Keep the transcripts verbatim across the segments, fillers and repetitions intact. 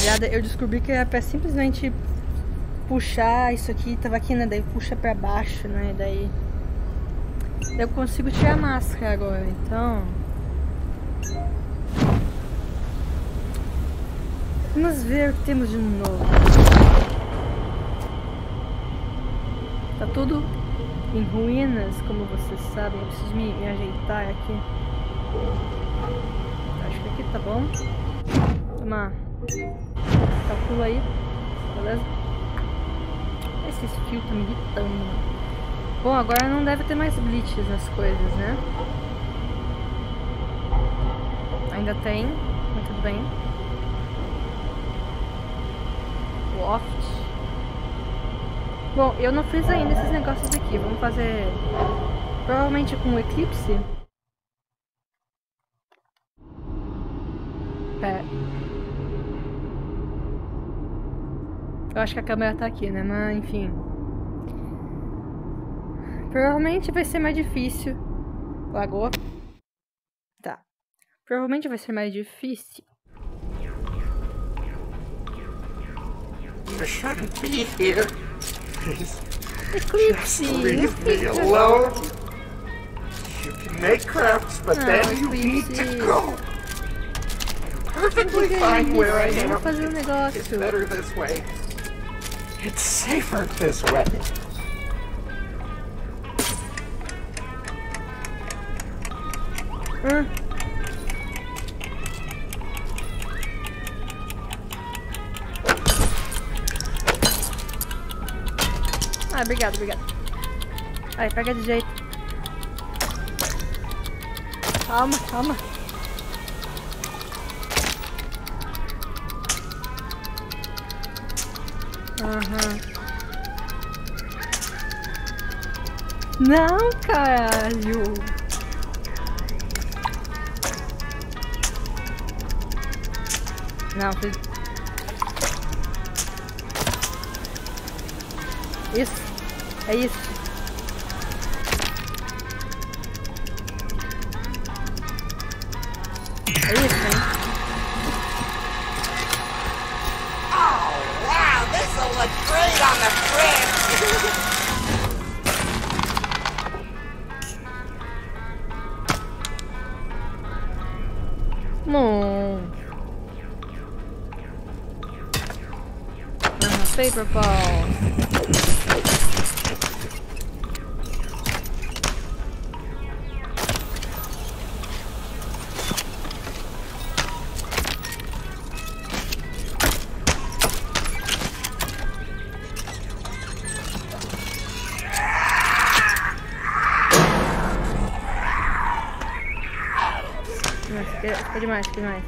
quadrada. Eu descobri que era pra simplesmente puxar isso aqui, tava aqui, né? Daí puxa pra baixo, né? Daí eu consigo tirar a máscara agora, então. Vamos ver o que temos de novo. Tá tudo em ruínas, como vocês sabem. Eu preciso me, me ajeitar aqui. Acho que aqui tá bom. Toma. Calcula aí. Beleza? Esse fio tá me irritando. Bom, agora não deve ter mais glitches nas coisas, né? Ainda tem, mas tudo bem. Loft. Bom, eu não fiz ainda esses negócios aqui. Vamos fazer provavelmente com o Eclipse. Pera. Eu acho que a câmera tá aqui, né? Mas enfim. Provavelmente vai ser mais difícil. Lagoa. Tá. Provavelmente vai ser mais difícil. You shouldn't be here. Please. Eclipse. Leave me alone. You can make crafts, but then you need to go. Perfectly fine where I am. It's better this way. It's safer this way. Hum. Ah, obrigado, obrigado. Aí, pega de jeito. Calma, calma. Aham. Não, caralho. Não, fiz... Isso. É isso. É isso, hein? Oh, wow! This'll look great on the fridge! Não. Paper ball. Nossa, que demais, que demais.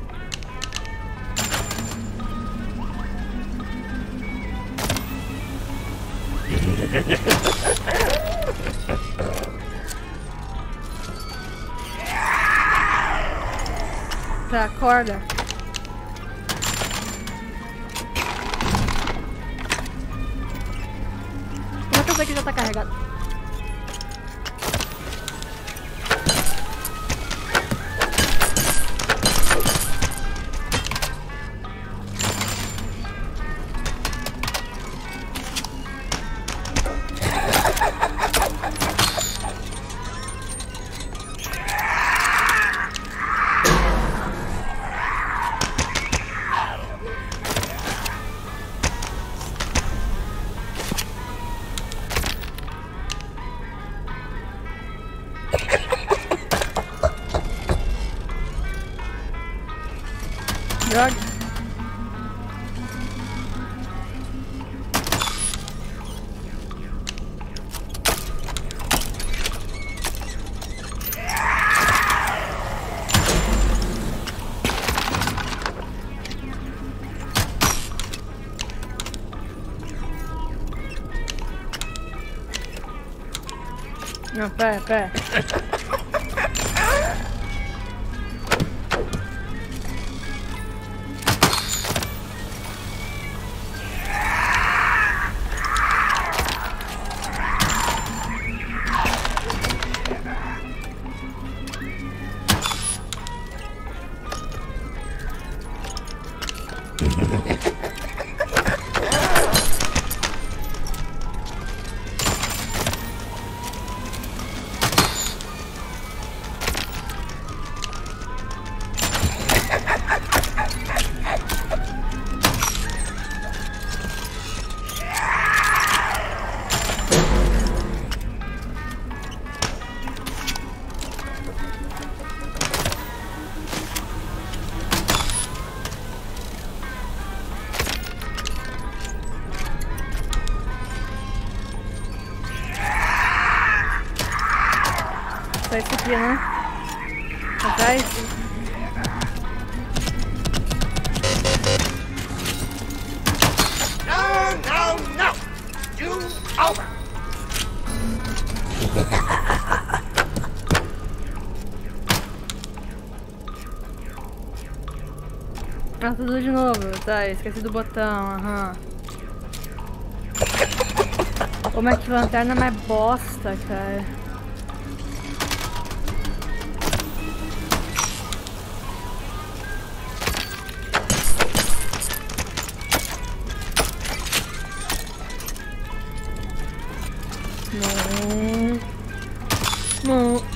Tá, acorda. Uma coisa aqui já tá carregada. Droga. Não, pera, pera. Ha, ha, ha. idzie, no. Okej. Okay. No, no, no! You over! Ah, tudo de novo. Tá, esqueci do botão, aham. Como é que lanterna é mais bosta, cara? Não. Não.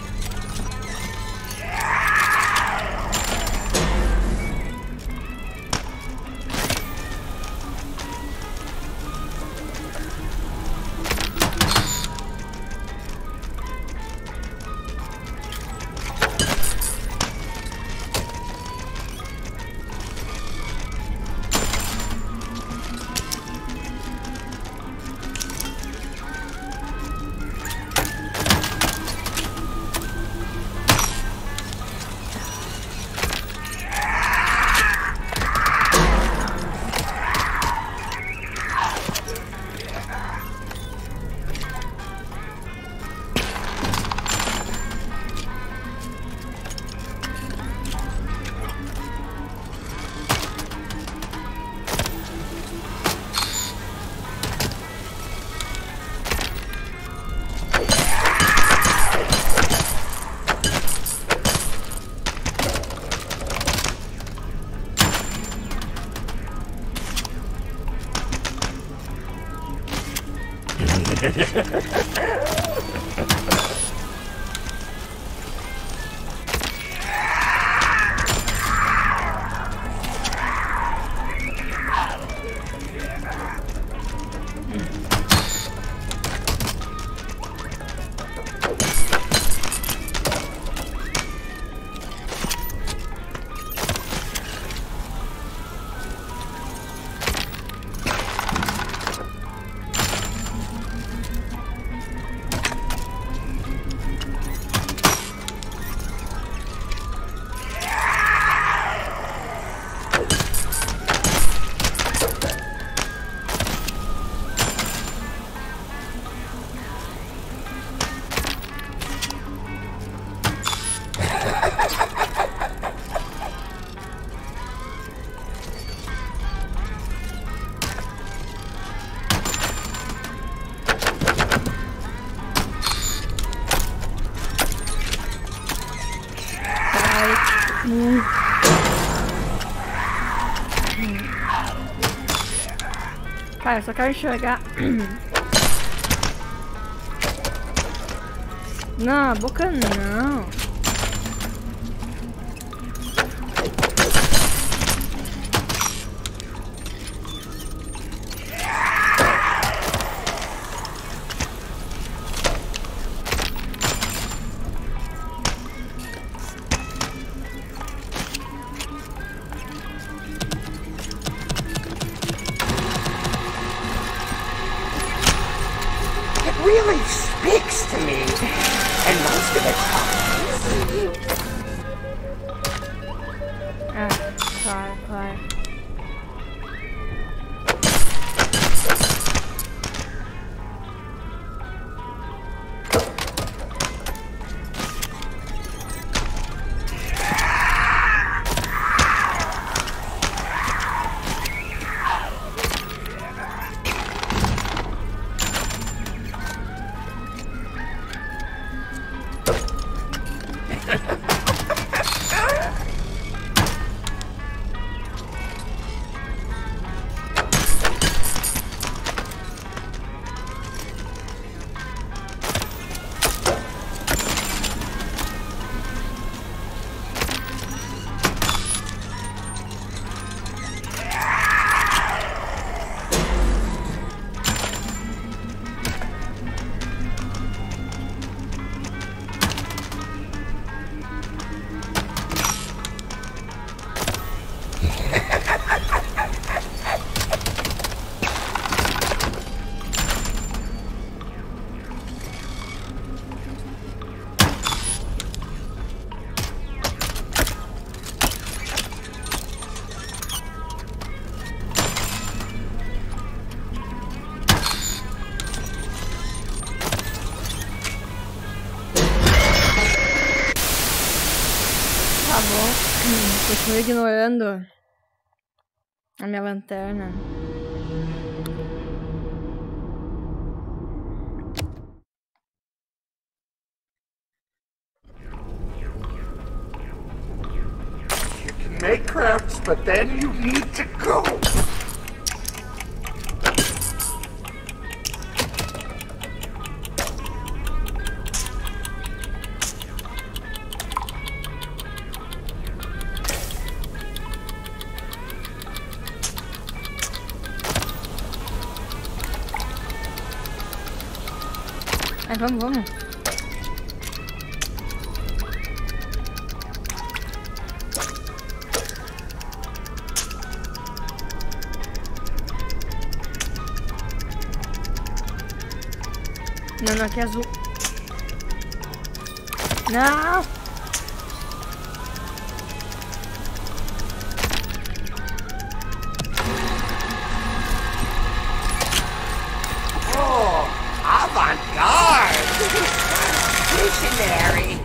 Cara, eu só quero enxergar. Não, a boca não. Really speaks to me, and most of it comes. Ah, sorry, sorry. Continuo ignorando a minha lanterna. You can make crafts, but then you need to go. Vamos, vamos. Não, não, aqui é azul. Não! Oh, avant-garde! Visionary.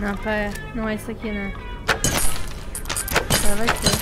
Não, pera, não é isso aqui, né? Agora vai ser.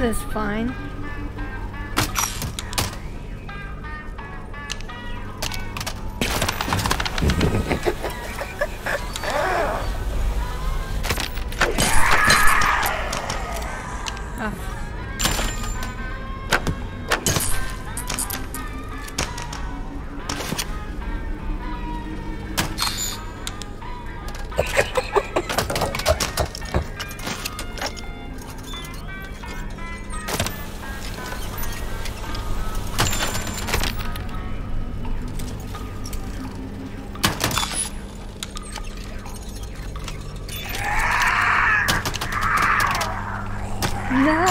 This is fine. No!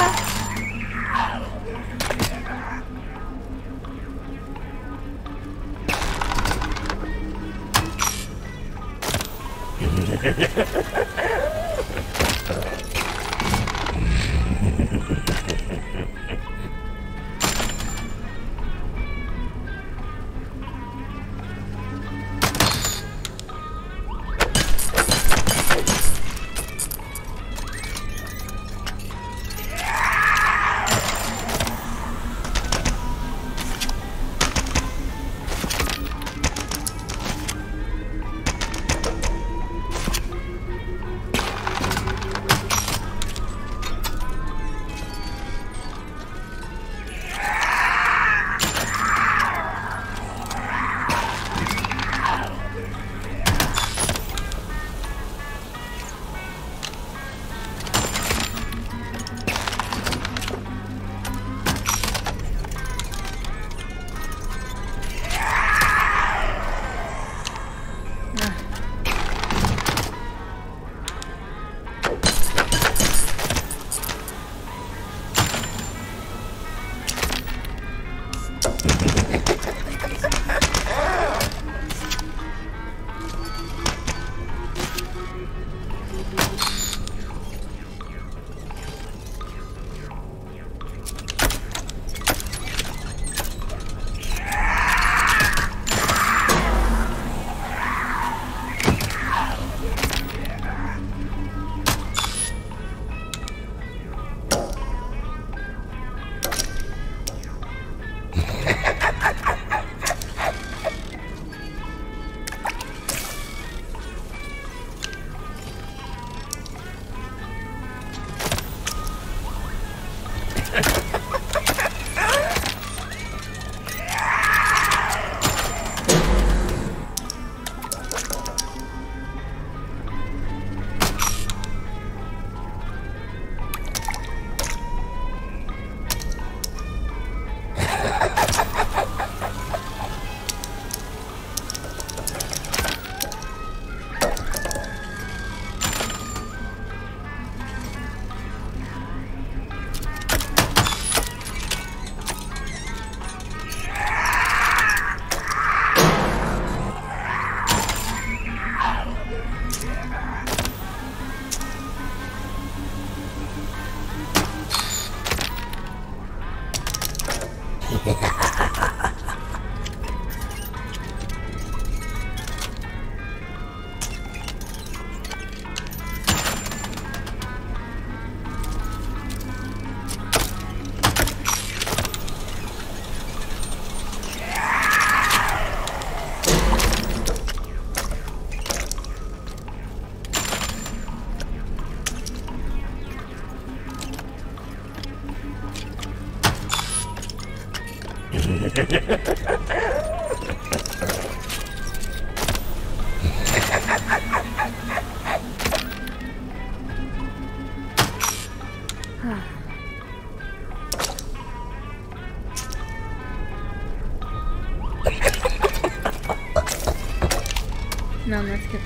No, let's get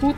Poop.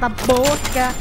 Tá boca.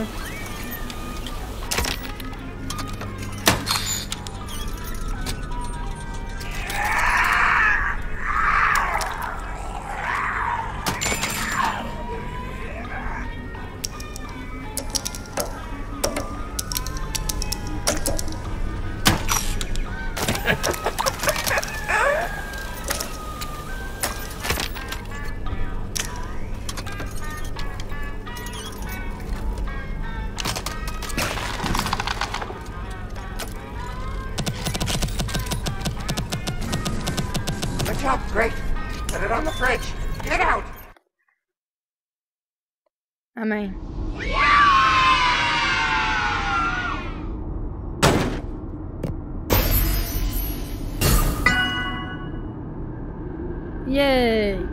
brother. Great. Put it on the fridge. Get out. I mean. Yay.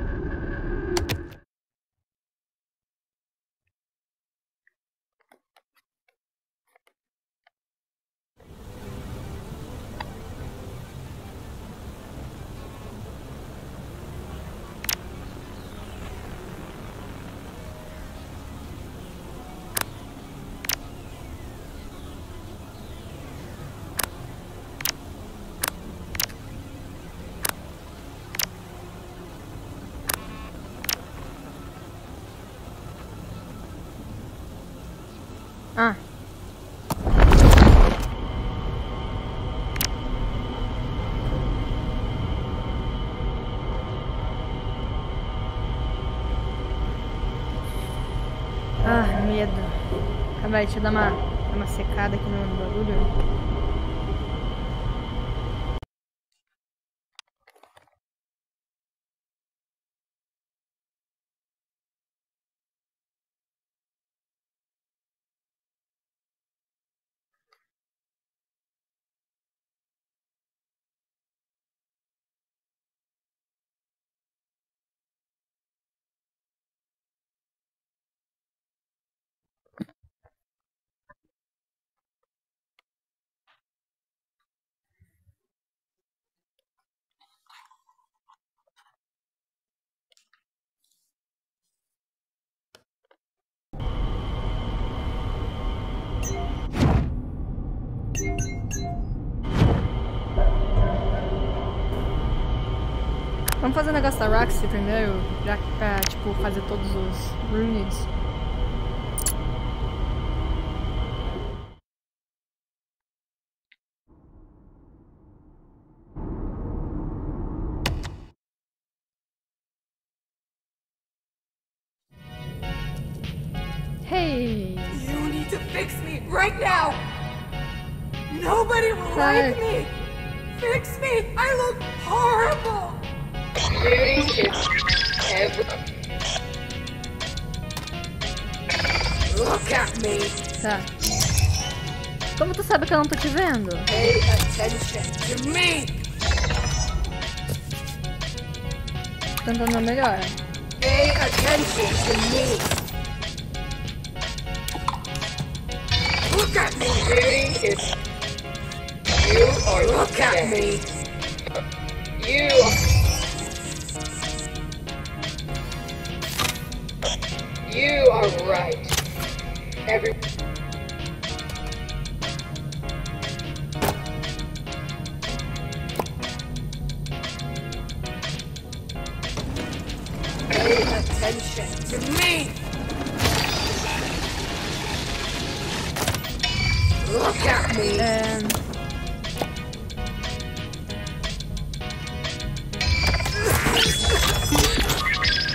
Ah. Ah, medo. Acabei de dar uma, uma secada aqui no barulho. Vamos fazer o negócio da Roxy primeiro, já pra, tipo, fazer todos os runes. Hey! You need to fix me right now! Nobody will like me! Fix me! I look horrible! Beauty tips. Look at me. Tá. Como tu sabe que eu não tô te vendo? Pay attention to me. Tentando melhor. Pay attention to me. Look at me. Beauty tips. You are look at me. You are You are right. Every pay attention to me. Look at me. Um.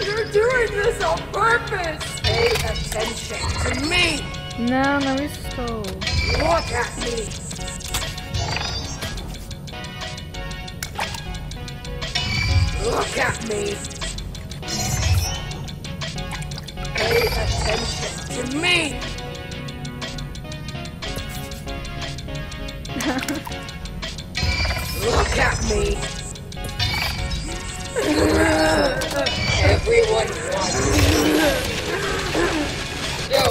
You're doing this on purpose. Pay attention to me! No, no, it's so. Look at me! Look at me! Pay attention to me! Look at me! Everyone wants me! Yo.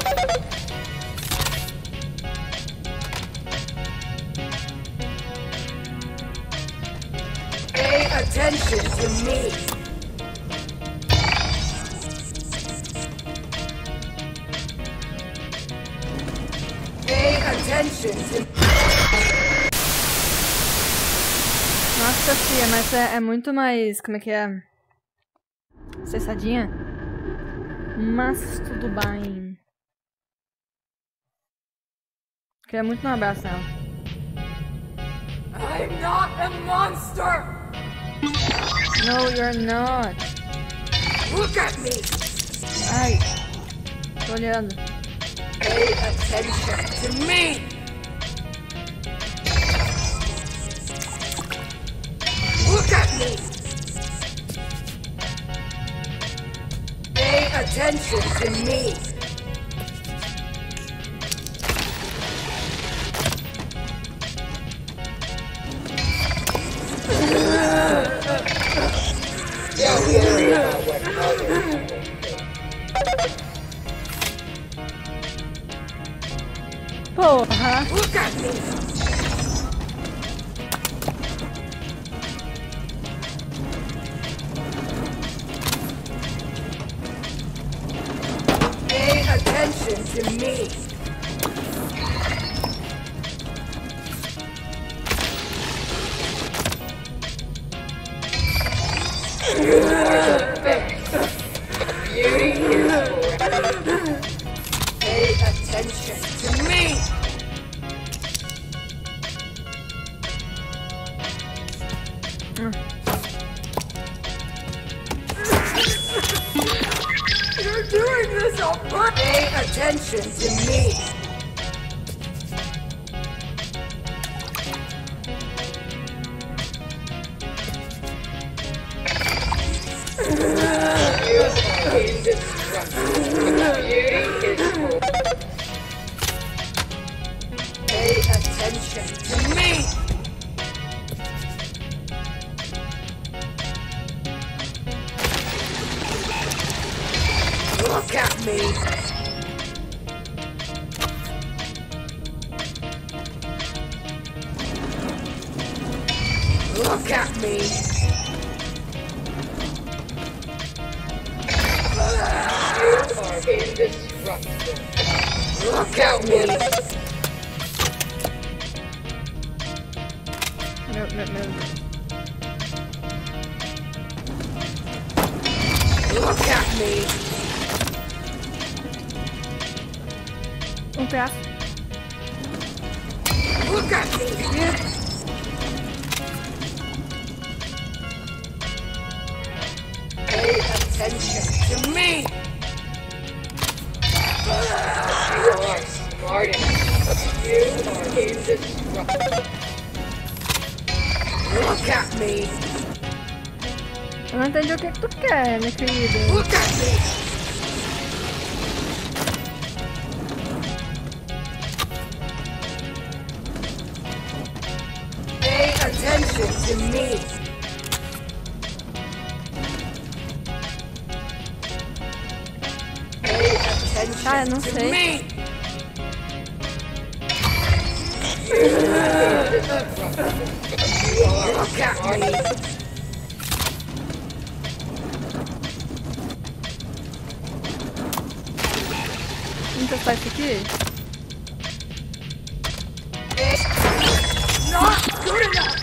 Pay attention to me. Nossa, fia, mas é, é muito mais... Como é que é? Cessadinha? Mas tudo bem. Queria muito um abraço nela. I'm not a monster! No, you're not. Look at me! Ai, tô olhando. Pay attention to me! Look at me! Pay attention to me! They'll hear you now when others don't. Porra! Look at me! To me. Beauty is forever. Pay attention to me. You're doing this all right. Pay attention to me. You are indestructible. Beauty is cool. Pay attention to me. Look at me. Look at me! You are indestructible. Look at me! No, no, no. Look at me! Um braço. Look at me! Yeah. Attention to me! You are smartest. You are indestructible. Look at me! Eu não entendi o que tu quer, meu querido. Look at me! Pay attention to me! Ah, eu não sei. Look at me. Vamos testar isso aqui? Not good enough.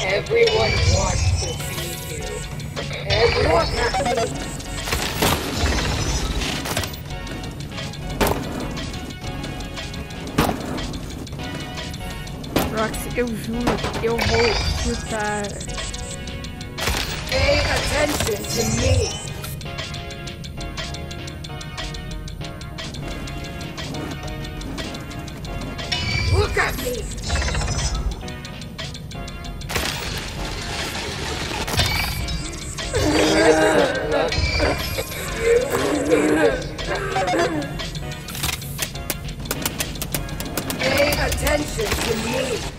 Everyone wants to see you. Everyone wants to see you. Roxy, eu juro que eu vou lutar. Pay attention to me. Look at me. Pay attention to me.